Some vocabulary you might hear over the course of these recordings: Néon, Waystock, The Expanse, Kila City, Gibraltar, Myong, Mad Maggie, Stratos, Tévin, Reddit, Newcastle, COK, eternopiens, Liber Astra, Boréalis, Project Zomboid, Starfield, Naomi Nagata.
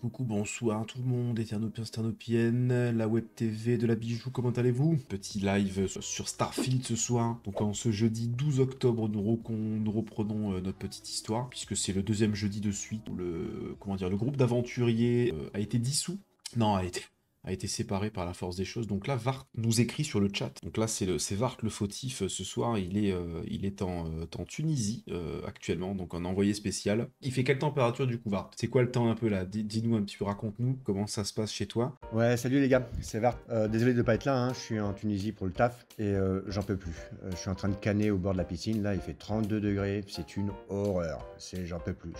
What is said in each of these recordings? Coucou, bonsoir tout le monde, Ethernopiens, Eternopiennes, la web TV de la Bijou, comment allez-vous? Petit live sur Starfield ce soir. Donc en ce jeudi 12 octobre, nous reprenons notre petite histoire, puisque c'est le deuxième jeudi de suite où le groupe d'aventuriers a été dissous. Non, a été séparé par la force des choses. Donc là, Vart nous écrit sur le chat. Donc là, c'est Vart le fautif. Ce soir, il est en Tunisie actuellement, donc en envoyé spécial. Il fait quelle température du coup, Vart? C'est quoi le temps un peu là? Dis-nous un petit peu, raconte-nous comment ça se passe chez toi. Ouais, salut les gars, c'est Vart. Désolé de ne pas être là, hein. Je suis en Tunisie pour le taf et j'en peux plus. Je suis en train de canner au bord de la piscine. Là, il fait 32 degrés. C'est une horreur. J'en peux plus.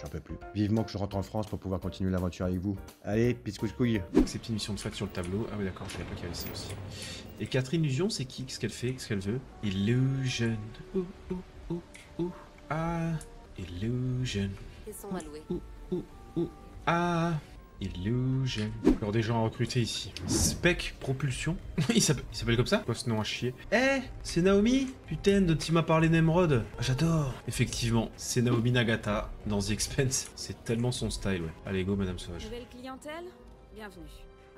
Vivement que je rentre en France pour pouvoir continuer l'aventure avec vous. Allez, piscouille. C'est petite mission de fête sur le tableau. Ah oui d'accord, je savais pas qu'il y avait ça aussi. Et Catherine Illusion, c'est qui? Qu'est-ce qu'elle fait? Qu'est-ce qu'elle veut? Illusion. Ouh, ouh, ouh, ouh. Ah. Illusion. Ils sont alloués. Ouh, ouh, ouh. Ah. Illusion. Alors des gens à recruter ici. Spec Propulsion. Il s'appelle comme ça? Quoi ce nom à chier? Eh hey, c'est Naomi? Putain, de qui m'a parlé Nemrod. Ah, j'adore. Effectivement, c'est Naomi Nagata dans The Expanse. C'est tellement son style, ouais. Allez go, Madame Sauvage. Nouvelle clientèle? Bienvenue.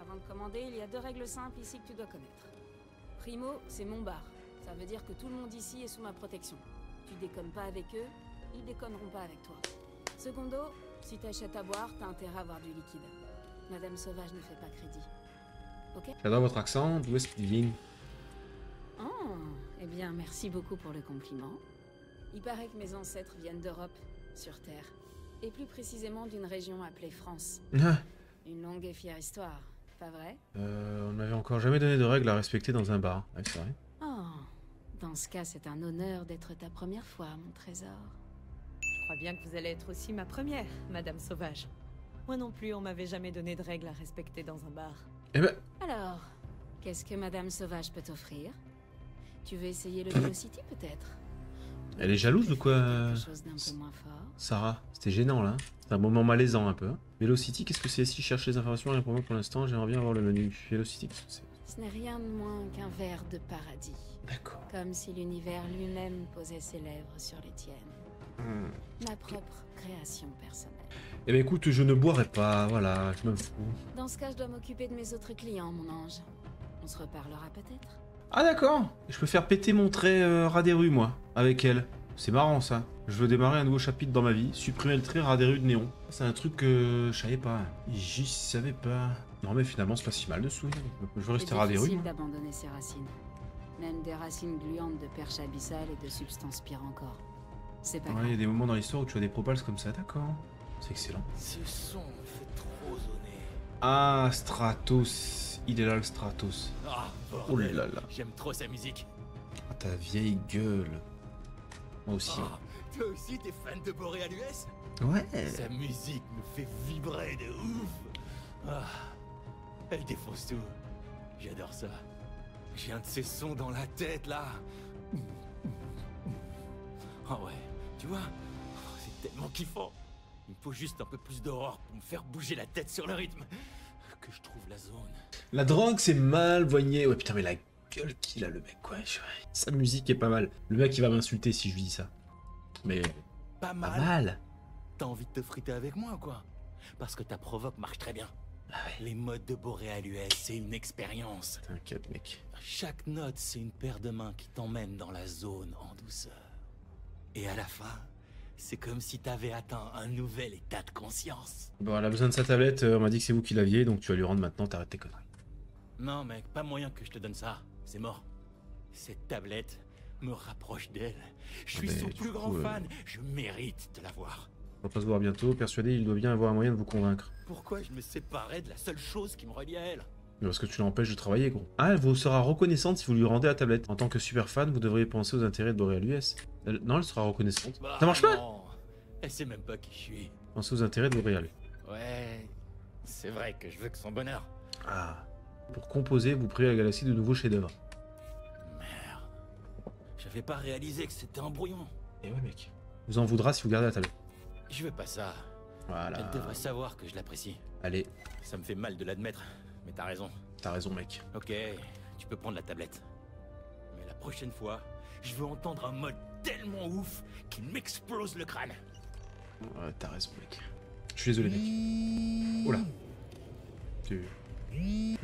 Avant de commander, il y a deux règles simples ici que tu dois connaître. Primo, c'est mon bar. Ça veut dire que tout le monde ici est sous ma protection. Tu déconnes pas avec eux, ils déconneront pas avec toi. Secondo, si t'achètes à boire, t'as intérêt à avoir du liquide. Madame Sauvage ne fait pas crédit. Ok? J'adore votre accent, d'où est-ce qu'il vient? Oh, eh bien, merci beaucoup pour le compliment. Il paraît que mes ancêtres viennent d'Europe, sur Terre. Et plus précisément d'une région appelée France. Une longue et fière histoire. Pas vrai? On n'avait encore jamais donné de règles à respecter dans un bar. Ouais, c'est vrai. Oh, dans ce cas, c'est un honneur d'être ta première fois, mon trésor. Je crois bien que vous allez être aussi ma première, Madame Sauvage. Moi non plus, on m'avait jamais donné de règles à respecter dans un bar. Eh ben... Alors, qu'est-ce que Madame Sauvage peut t'offrir? Tu veux essayer le Kila City, peut-être? Elle est jalouse ou quoi? Sarah, c'était gênant là. C'est un moment malaisant un peu. Velocity, qu'est-ce que c'est? Si je cherche les informations, rien pour moi pour l'instant, j'aimerais bien avoir le menu. Velocity, qu'est-ce que c'est? Ce n'est rien de moins qu'un verre de paradis. D'accord. Comme si l'univers lui-même posait ses lèvres sur les tiennes. Ma propre création personnelle. Eh bien écoute, je ne boirai pas, voilà, je m'en fous. Dans ce cas, je dois m'occuper de mes autres clients, mon ange. On se reparlera peut-être. Ah d'accord. Je peux faire péter mon trait rat des rues, moi, avec elle. C'est marrant ça. Je veux démarrer un nouveau chapitre dans ma vie. Supprimer le trait rat des rues de Néon. C'est un truc que je savais pas. J'y savais pas. Non mais finalement c'est pas si mal de souvenir. Je veux rester rat des rues. C'est difficile d'abandonner ses racines. Même des racines gluantes de perche abyssale et de substances pires encore. C'est pas grave. Il y a des moments dans l'histoire où tu as des propals comme ça, d'accord. C'est excellent. Ce son me fait trop zoner. Ah, Stratos. Il est là le Stratos. Oh là là. J'aime trop sa musique. Ah, ta vieille gueule. Moi aussi. Ah, toi aussi t'es fan de Boréalis? Ouais. Sa musique me fait vibrer de ouf. Ah, elle défonce tout. J'adore ça. J'ai un de ces sons dans la tête là. Ah oh, ouais. Tu vois oh, c'est tellement kiffant. Il me faut juste un peu plus d'aurore pour me faire bouger la tête sur le rythme. Que je trouve la zone. La drogue c'est mal voigné. Ouais putain mais la gueule qu'il a le mec quoi. Ouais, sa musique est pas mal. Le mec il va m'insulter si je lui dis ça. Mais pas mal. T'as envie de te friter avec moi quoi? Parce que ta provoque marche très bien. Ah ouais. Les modes de Boréalis c'est une expérience. T'inquiète mec. Chaque note c'est une paire de mains qui t'emmène dans la zone en douceur. Et à la fin... C'est comme si t'avais atteint un nouvel état de conscience. Bon, elle a besoin de sa tablette, on m'a dit que c'est vous qui l'aviez, donc tu vas lui rendre maintenant, t'arrêtes tes conneries. Non mec, pas moyen que je te donne ça, c'est mort. Cette tablette me rapproche d'elle. Je suis son plus grand fan, je mérite de la voir. On va pas se voir bientôt, persuadé, il doit bien avoir un moyen de vous convaincre. Pourquoi je me séparais de la seule chose qui me relie à elle? Parce que tu l'empêches de travailler, gros. Ah, elle vous sera reconnaissante si vous lui rendez la tablette. En tant que super fan, vous devriez penser aux intérêts de Boréalis. Non, elle sera reconnaissante. Bah, ça marche pas. Elle sait même pas qui je suis. Pensez aux intérêts de Boréalis. Ouais, c'est vrai que je veux que son bonheur. Ah. Pour composer, vous priez la galaxie de nouveaux chefs-d'œuvre. Merde. J'avais pas réalisé que c'était un brouillon. Et ouais, mec. Vous en voudra si vous gardez la tablette. Je veux pas ça. Voilà. Elle devrait savoir que je l'apprécie. Allez. Ça me fait mal de l'admettre. Mais t'as raison. T'as raison, mec. Ok, tu peux prendre la tablette. Mais la prochaine fois, je veux entendre un mode tellement ouf qu'il m'explose le crâne. T'as raison, mec. Je suis désolé, mec. Oula. Lui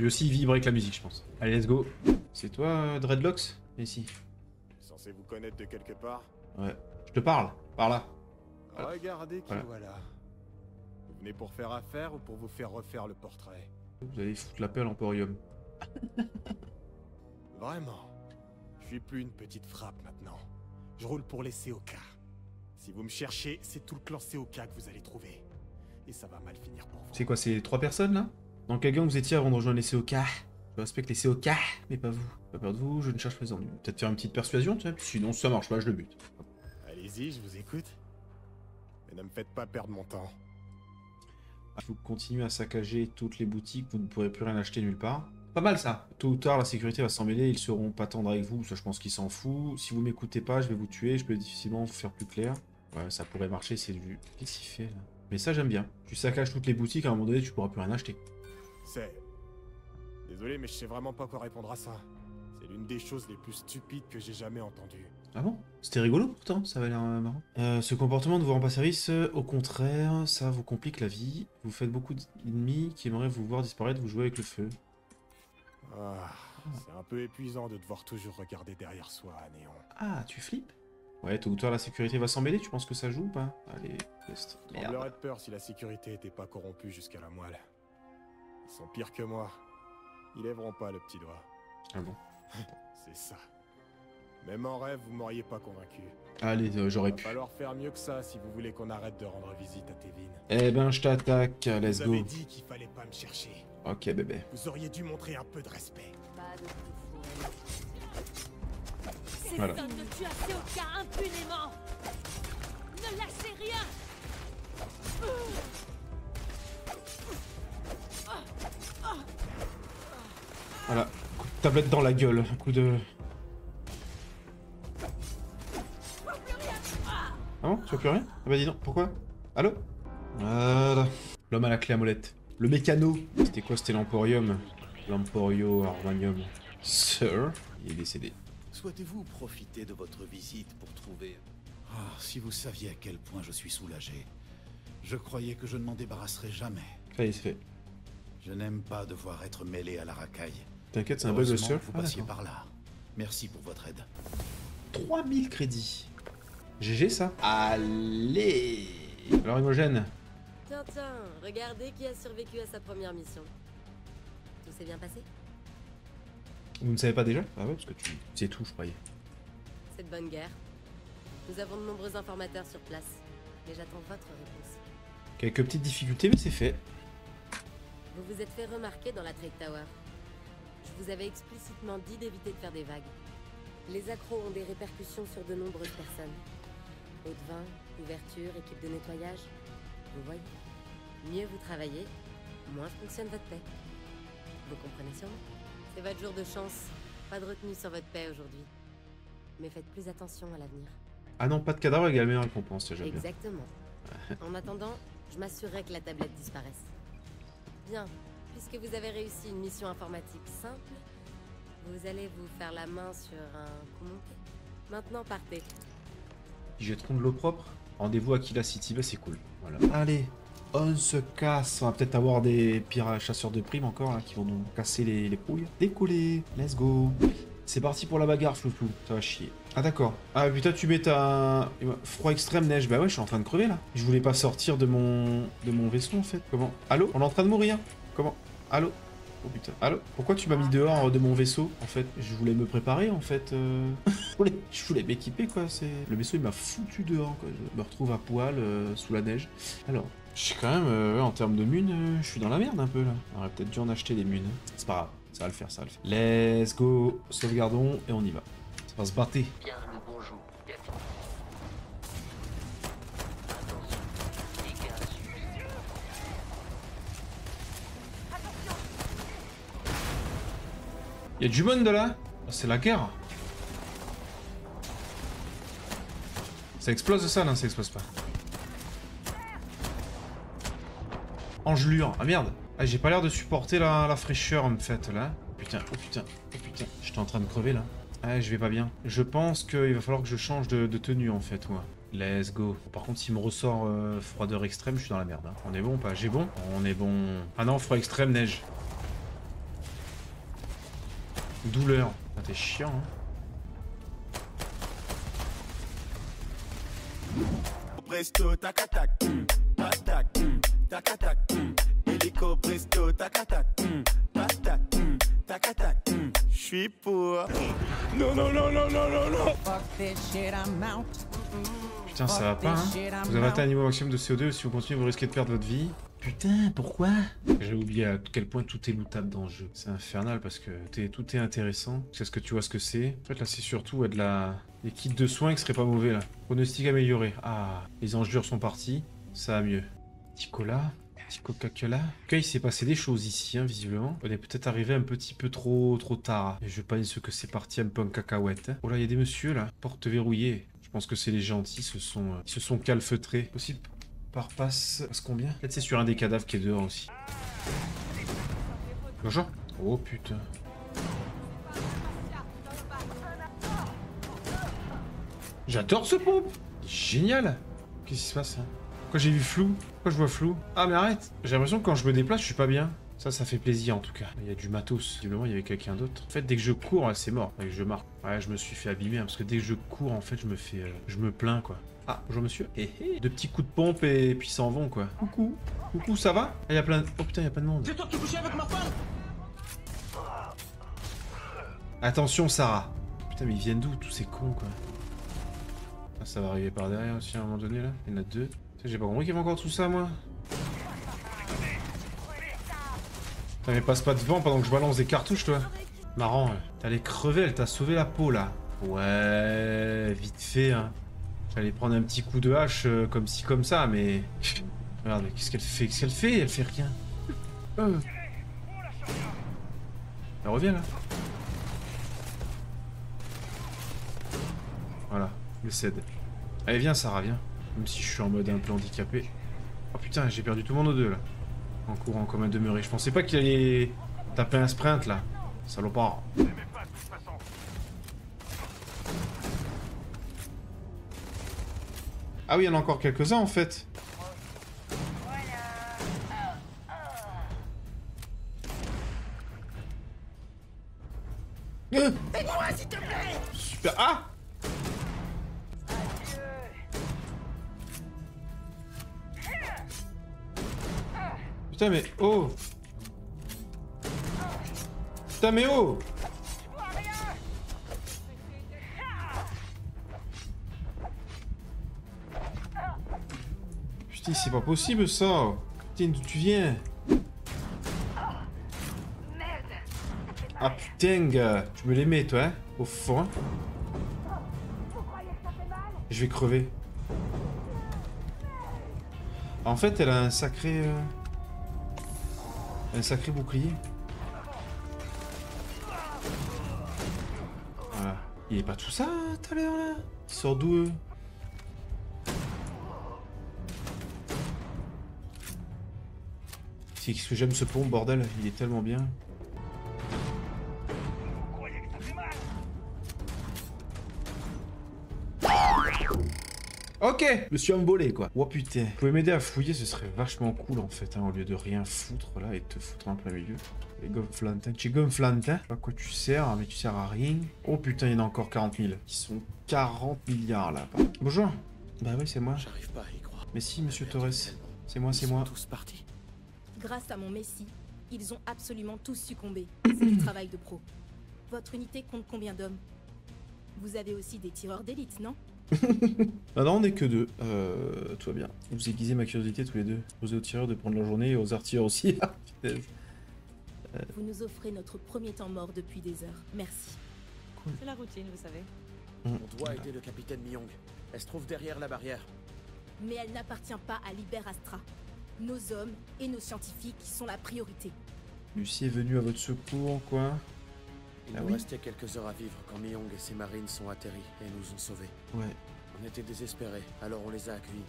aussi il vibre avec la musique, je pense. Allez, let's go. C'est toi, Dreadlocks? Ici. Censé vous connaître de quelque part? Ouais. Je te parle, par là. Voilà. Regardez qui voilà. Vous venez pour faire affaire ou pour vous faire refaire le portrait? Vous allez foutre la paix à l'Emporium. Vraiment? Je suis plus une petite frappe maintenant. Je roule pour les COK. Si vous me cherchez, c'est tout le clan COK que vous allez trouver. Et ça va mal finir pour vous. C'est quoi, c'est 3 personnes là? Dans quel gang vous étiez avant de rejoindre les COK? Je respecte les COK, mais pas vous. Pas peur de vous, je ne cherche pas en vous. Peut-être faire une petite persuasion, tu sais. Sinon, ça marche pas, je le bute. Allez-y, je vous écoute. Mais ne me faites pas perdre mon temps. Si vous continuez à saccager toutes les boutiques, vous ne pourrez plus rien acheter nulle part. Pas mal ça. Tôt ou tard, la sécurité va s'en mêler, ils seront pas tendres avec vous, ça je pense qu'ils s'en foutent. Si vous m'écoutez pas, je vais vous tuer, je peux difficilement vous faire plus clair. Ouais, ça pourrait marcher, c'est du... Qu'est-ce qu'il fait là? Mais ça j'aime bien. Tu saccages toutes les boutiques, à un moment donné tu pourras plus rien acheter. C'est... Désolé mais je sais vraiment pas quoi répondre à ça. C'est l'une des choses les plus stupides que j'ai jamais entendues. Ah bon? C'était rigolo pourtant, ça va l'air marrant. Ce comportement ne vous rend pas service, au contraire, ça vous complique la vie. Vous faites beaucoup d'ennemis qui aimeraient vous voir disparaître, vous jouez avec le feu. Ah, c'est un peu épuisant de devoir toujours regarder derrière soi, Néon. Ah, tu flippes? Ouais, tôt ou tard, la sécurité va s'emmêler, tu penses que ça joue ou pas? Allez, test. On tremblerait de peur si la sécurité était pas corrompue jusqu'à la moelle. Ils sont pires que moi. Ils lèveront pas le petit doigt. Ah bon? C'est ça. Même en rêve, vous m'auriez pas convaincu. Allez, j'aurais pu. Il va falloir faire mieux que ça si vous voulez qu'on arrête de rendre visite à Tévin. Eh ben, je t'attaque, let's go. Vous avez dit qu'il fallait pas me chercher. Ok bébé. Vous auriez dû montrer un peu de respect. Voilà. Ne lâchez rien. Voilà, coup de tablette dans la gueule, un coup de... Ah bon, tu vois plus rien? Ah bah dis donc, pourquoi? Allô? Voilà. L'homme à la clé à molette. Le mécano. C'était quoi? C'était l'Emporium. L'Emporio Armanium. Sir, il est décédé. Souhaitez-vous profiter de votre visite pour trouver... Ah, si vous saviez à quel point je suis soulagé. Je croyais que je ne m'en débarrasserais jamais. Ça y est, c'est fait. Je n'aime pas devoir être mêlé à la racaille. T'inquiète, c'est un bug, Sir. Vous passiez par là. Merci pour votre aide. 3000 crédits. GG ça. Allez. Alors Imogène. Tintin, regardez qui a survécu à sa première mission. Tout s'est bien passé? Vous ne savez pas déjà? Ah ouais, parce que tu sais tout, je croyais. C'est de bonne guerre. Nous avons de nombreux informateurs sur place. Mais j'attends votre réponse. Quelques petites difficultés, mais c'est fait. Vous vous êtes fait remarquer dans la Trade Tower. Je vous avais explicitement dit d'éviter de faire des vagues. Les accros ont des répercussions sur de nombreuses personnes. Eau de vin, couverture, équipe de nettoyage... Vous voyez, mieux vous travaillez, moins fonctionne votre paix. Vous comprenez sûrement. C'est votre jour de chance. Pas de retenue sur votre paix aujourd'hui. Mais faites plus attention à l'avenir. Ah non, pas de cadavre égale meilleure récompense, déjà. Exactement. En attendant, je m'assurerai que la tablette disparaisse. Bien, puisque vous avez réussi une mission informatique simple, vous allez vous faire la main sur un communiqué. Maintenant, partez. Jetteront de l'eau propre. Rendez-vous à Kila City, bah c'est cool. Voilà. Allez, on se casse. On va peut-être avoir des pirates chasseurs de primes encore là, qui vont nous casser les couilles. Décoller, let's go. C'est parti pour la bagarre, Flouflou. Ça va chier. Ah d'accord. Ah putain, tu mets ta... Froid extrême, neige. Bah ouais, je suis en train de crever là. Je voulais pas sortir de mon vaisseau en fait. Comment? Allô? On est en train de mourir. Comment? Allô? Oh putain. Allô? Pourquoi tu m'as mis dehors de mon vaisseau en fait? Je voulais me préparer en fait. Je voulais m'équiper quoi. C'est... Le vaisseau il m'a foutu dehors quoi. Je me retrouve à poil sous la neige. Alors, je suis quand même en termes de munes, je suis dans la merde un peu là. On aurait peut-être dû en acheter des munes. C'est pas grave, ça va le faire, ça va le faire. Let's go, sauvegardons et on y va. Ça va se battre. Bienvenue, bonjour. Y'a du monde là? C'est la guerre. Ça explose ça? Non, ça explose pas. Engelure. Ah merde. Ah, j'ai pas l'air de supporter la fraîcheur en fait là. Putain, oh putain, oh putain. J'étais en train de crever là. Ah, je vais pas bien. Je pense qu'il va falloir que je change de tenue en fait, moi. Let's go. Par contre, s'il me ressort froideur extrême, je suis dans la merde. Hein. On est bon ou pas? J'ai bon? On est bon. Ah non, froid extrême, neige. Douleur. Ah, t'es chiant, hein. Presto, tac-tac, tac-tac, tac-tac, hélico, presto, tac-tac, tac-tac, tac-tac. Je suis pour... Non, non, non, non, non, non, non. Putain, ça va pas, hein. Vous avez atteint un niveau maximum de CO2, si vous continuez, vous risquez de perdre votre vie. Putain, pourquoi? J'ai oublié à quel point tout est lootable dans le jeu. C'est infernal parce que tout est intéressant. C'est ce que tu vois ce que c'est. En fait, là, c'est surtout ouais, de la... Les kits de soins qui seraient pas mauvais, là. Pronostic amélioré. Ah, les enjeux sont partis. Ça va mieux. Petit cola. Petit Coca-Cola. Ok, il s'est passé des choses ici, hein, visiblement. On est peut-être arrivé un petit peu trop tard. Et je pense que c'est parti un peu en cacahuète. Hein. Oh là, il y a des messieurs, là. Porte verrouillée. Je pense que c'est les gentils. Ils se sont calfeutrés. Possible. Par passe combien? Peut-être c'est sur un des cadavres qui est dehors aussi. Bonjour. Oh putain. J'adore ce pompe. Génial. Qu'est-ce qui se passe hein? Pourquoi j'ai vu flou? Pourquoi je vois flou? Ah mais arrête. J'ai l'impression que quand je me déplace, je suis pas bien. Ça fait plaisir en tout cas. Il y a du matos. Visiblement, il y avait quelqu'un d'autre. En fait, dès que je cours, c'est mort. Dès que je marque. Ouais, je me suis fait abîmer hein, parce que dès que je cours, en fait, je me plains quoi. Ah, bonjour monsieur. Hey, hey. Deux petits coups de pompe et puis ils s'en vont quoi. Coucou. Coucou, ça va? Ah, y a plein de... Oh putain, y a plein de monde. C'est toi qui couchais avec ma femme. Attention, Sarah. Putain, mais ils viennent d'où tous ces cons quoi? Ah, ça va arriver par derrière aussi à un moment donné là. Il y en a deux. J'ai pas compris qu'il y avait encore tout ça moi. Putain, mais passe pas devant pendant que je balance des cartouches toi. Marrant. T'allais crever, elle t'a sauvé la peau là. Ouais, vite fait hein. J'allais prendre un petit coup de hache comme ci, comme ça, mais... Regarde, qu'est-ce qu'elle fait? Qu'est-ce qu'elle fait? Elle fait rien. Elle revient, là. Voilà, elle cède. Allez, viens, Sarah, viens. Même si je suis en mode un peu handicapé. Oh putain, j'ai perdu tout mon O2, là. En courant comme un demeuré. Je pensais pas qu'il allait taper un sprint, là. Salopard. Ah oui, il y en a encore quelques-uns en fait. Voilà. Aide-moi, s'il te plaît. Super. Ah. Putain mais oh. Putain mais oh. C'est pas possible ça. Putain, d'où tu viens? Ah putain, gars. Tu me les mets, toi, hein? Au fond. Je vais crever. En fait, elle a un sacré... Un sacré bouclier. Voilà. Il est pas tout ça, tout à l'heure, là? Il sort d'où, eux? Qu'est-ce que j'aime ce pont, bordel, il est tellement bien. Ok, je me suis embolé quoi. Oh putain. Vous pouvez m'aider à fouiller, ce serait vachement cool en fait, hein, au lieu de rien foutre là et te foutre en plein milieu. Les gonflantins, tu es gonflantin. Je sais pas quoi tu sers, mais tu sers à rien. Oh putain, il y en a encore 40 000. Ils sont 40 milliards là. Bonjour. Bah oui, c'est moi. J'arrive pas à y croire. Mais si, monsieur Torres. C'est moi, c'est moi. Ils sont tous partis. Grâce à mon messie, ils ont absolument tous succombé. C'est du travail de pro. Votre unité compte combien d'hommes? Vous avez aussi des tireurs d'élite, non? Ah non, on n'est que deux. Tout va bien. Vous aiguisez ma curiosité tous les deux. Posez aux tireurs de prendre leur journée et aux artilleurs aussi. Vous nous offrez notre premier temps mort depuis des heures. Merci. Cool. C'est la routine, vous savez. On doit aider le capitaine Myong. Elle se trouve derrière la barrière. Mais elle n'appartient pas à Liber Astra. Nos hommes et nos scientifiques sont la priorité. Lucie est venue à votre secours, quoi. Il nous restait quelques heures à vivre quand Myong et ses marines sont atterris et nous ont sauvés. Ouais. On était désespérés, alors on les a accueillis.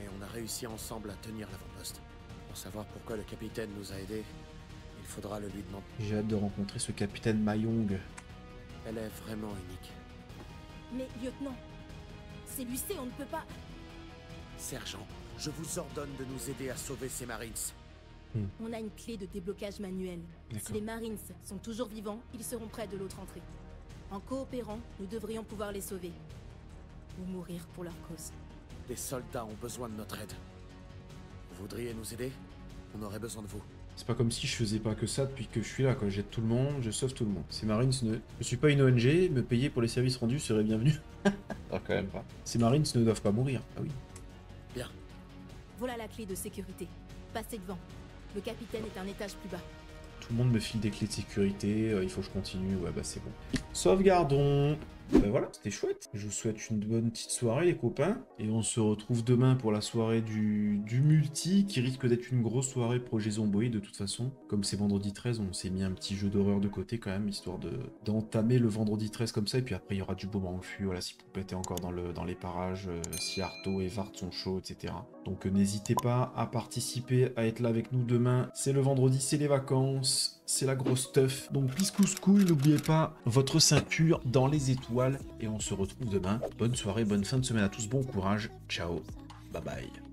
Et on a réussi ensemble à tenir l'avant-poste. Pour savoir pourquoi le capitaine nous a aidés, il faudra le lui demander. J'ai hâte de rencontrer ce capitaine Myong. Elle est vraiment unique. Mais lieutenant, C'est lycée, on ne peut pas... Sergent, je vous ordonne de nous aider à sauver ces Marines. On a une clé de déblocage manuel. Si les Marines sont toujours vivants, ils seront près de l'autre entrée. En coopérant, nous devrions pouvoir les sauver. Ou mourir pour leur cause. Des soldats ont besoin de notre aide. Vous voudriez nous aider? On aurait besoin de vous. C'est pas comme si je faisais pas que ça depuis que je suis là. Quand j'aide tout le monde, je sauve tout le monde. Ces Marines ne... Je suis pas une ONG, me payer pour les services rendus serait bienvenu. Non, quand même pas. Ces Marines ne doivent pas mourir. Ah oui. Bien. Voilà la clé de sécurité. Passez devant. Le capitaine est un étage plus bas. Tout le monde me file des clés de sécurité, il faut que je continue, ouais bah c'est bon. Sauvegardons. Voilà, c'était chouette. Je vous souhaite une bonne petite soirée les copains. Et on se retrouve demain pour la soirée du multi, qui risque d'être une grosse soirée Projet Zomboid de toute façon. Comme c'est vendredi 13, on s'est mis un petit jeu d'horreur de côté quand même, histoire d'entamer le vendredi 13 comme ça. Et puis après il y aura du beau manflu, voilà, si Poupette est encore dans les parages, si Arto et Vart sont chauds, etc. Donc n'hésitez pas à participer, à être là avec nous demain. C'est le vendredi, c'est les vacances. C'est la grosse stuff. Donc, please couscous, n'oubliez pas votre ceinture dans les étoiles. Et on se retrouve demain. Bonne soirée, bonne fin de semaine à tous. Bon courage. Ciao. Bye bye.